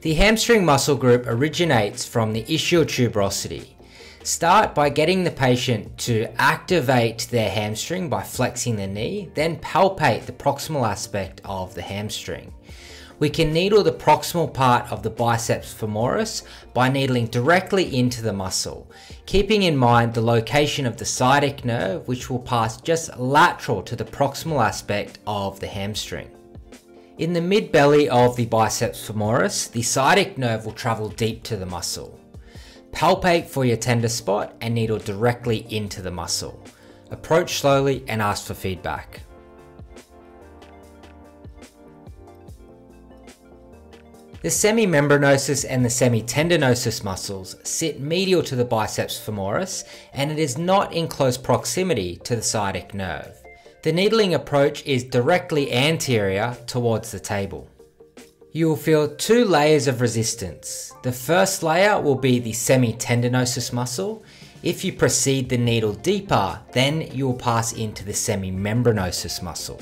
The hamstring muscle group originates from the ischial tuberosity. Start by getting the patient to activate their hamstring by flexing the knee, then palpate the proximal aspect of the hamstring. We can needle the proximal part of the biceps femoris by needling directly into the muscle, keeping in mind the location of the sciatic nerve, which will pass just lateral to the proximal aspect of the hamstring. In the midbelly of the biceps femoris, the sciatic nerve will travel deep to the muscle. Palpate for your tender spot and needle directly into the muscle. Approach slowly and ask for feedback. The semimembranosus and the semitendinosus muscles sit medial to the biceps femoris, and it is not in close proximity to the sciatic nerve. The needling approach is directly anterior towards the table. You will feel two layers of resistance. The first layer will be the semitendinosus muscle. If you proceed the needle deeper, then you will pass into the semimembranosus muscle.